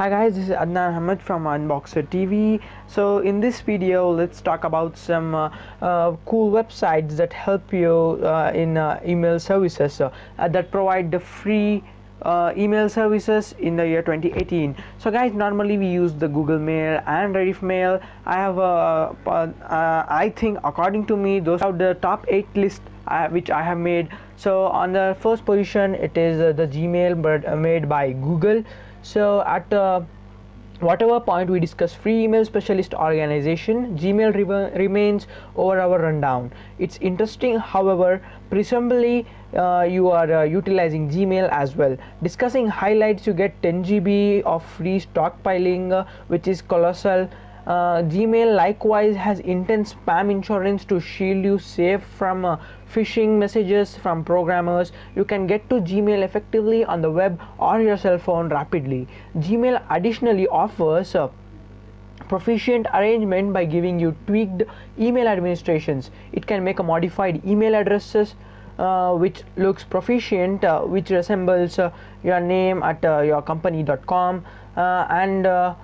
Hi guys, this is Adnan Ahmed from Unboxer TV. So in this video, let's talk about some cool websites that help you in email services that provide the free email services in the year 2018. So guys, normally we use the Google Mail and Rediff Mail. I think, according to me, those are the top 8 list which I have made. So on the first position, it is the Gmail, but made by Google. So at whatever point we discuss free email specialist organization, Gmail remains over our rundown. It's interesting, however, presumably you are utilizing Gmail as well. Discussing highlights, you get 10 GB of free stockpiling, which is colossal. Gmail likewise has intense spam insurance to shield you safe from phishing messages from programmers. You can get to Gmail effectively on the web or your cell phone rapidly. Gmail additionally offers proficient arrangement by giving you tweaked email administrations. It can make a modified email addresses which looks proficient, which resembles your name at yourcompany.com, and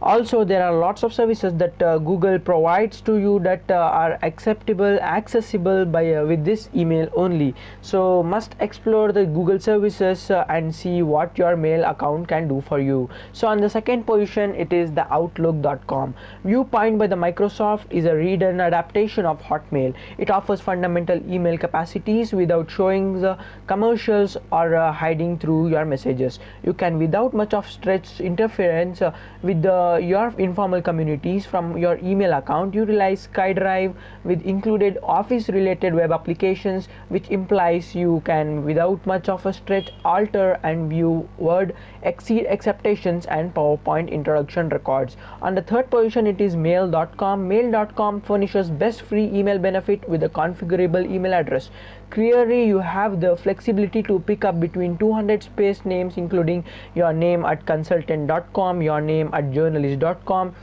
also there are lots of services that Google provides to you that are accessible by with this email only. So must explore the Google services and see what your mail account can do for you. So on the second position, it is the Outlook.com. Viewpoint by the Microsoft is a redone adaptation of Hotmail. It offers fundamental email capacities without showing the commercials or hiding through your messages. You can, without much of stretch interference with the your informal communities from your email account, utilize SkyDrive with included office related web applications, which implies you can, without much of a stretch, alter and view Word, Exceed acceptations and PowerPoint introduction records. On the third position, it is Mail.com. Mail.com furnishes best free email benefit with a configurable email address. Clearly, you have the flexibility to pick up between 200 space names, including your name at consultant.com, your name at journalist.com,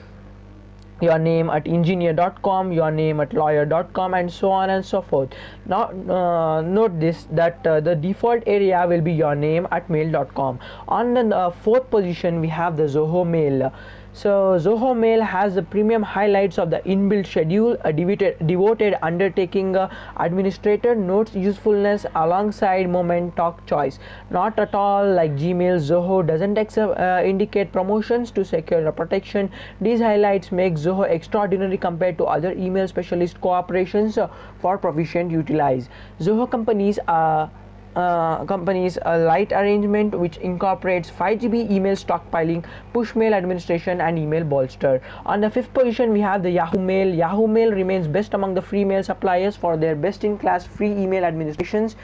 your name at engineer.com, your name at lawyer.com, and so on and so forth. Now note this, that the default area will be your name at mail.com. On the fourth position, we have the Zoho Mail. So Zoho Mail has the premium highlights of the inbuilt schedule, a devoted undertaking administrator, notes usefulness alongside moment talk choice. Not at all like Gmail, Zoho doesn't indicate promotions to secure protection. These highlights make Zoho extraordinary compared to other email specialist corporations for proficient utilize. Zoho companies a light arrangement which incorporates 5 GB email stockpiling, push mail administration, and email bolster. On the fifth position, we have the Yahoo Mail. Yahoo Mail remains best among the free mail suppliers for their best-in-class free email administrations.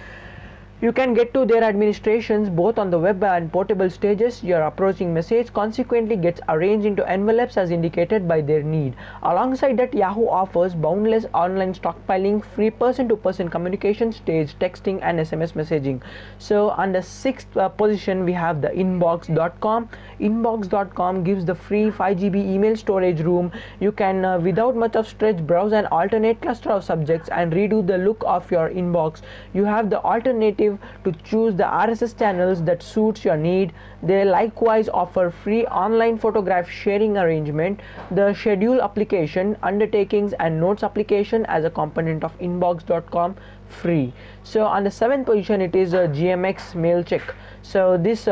You can get to their administrations both on the web and portable stages. Your approaching message consequently gets arranged into envelopes as indicated by their need. Alongside that, Yahoo offers boundless online stockpiling, free person-to-person communication, stage texting, and SMS messaging. So on the sixth position, we have the Inbox.com. Inbox.com gives the free 5 GB email storage room. You can, without much of stretch, browse an alternate cluster of subjects and redo the look of your inbox. You have the alternative to choose the RSS channels that suits your need. They likewise offer free online photograph sharing arrangement, the schedule application, undertakings, and notes application as a component of inbox.com free. So on the seventh position, it is a GMX mail check. So this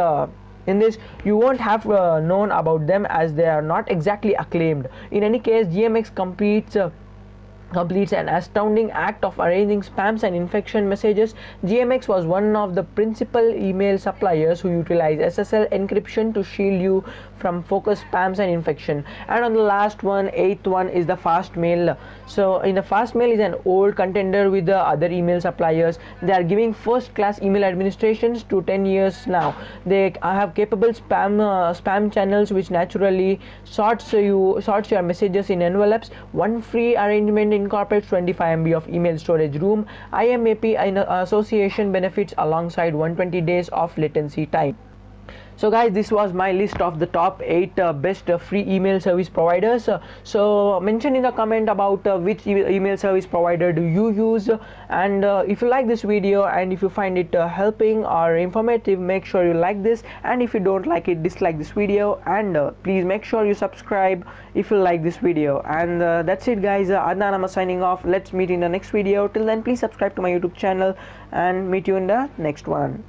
in this you won't have known about them as they are not exactly acclaimed. In any case, GMX completes an astounding act of arranging spams and infection messages. GMX was one of the principal email suppliers who utilized SSL encryption to shield you from focused spams and infection. And on the last one, eighth one, is the Fastmail. So in the Fastmail is an old contender with the other email suppliers. They are giving first-class email administrations to 10 years now. They have capable spam channels which naturally sorts your messages in envelopes. One free arrangement incorporates 25 MB of email storage room. IMAP association benefits alongside 120 days of latency time. So guys, this was my list of the top 8 best free email service providers. So mention in the comment about which email service provider do you use, and if you like this video and if you find it helping or informative, make sure you like this, and if you don't like it, dislike this video, and please make sure you subscribe if you like this video. And that's it guys, Adnan Amma signing off. Let's meet in the next video. Till then, please subscribe to my YouTube channel and meet you in the next one.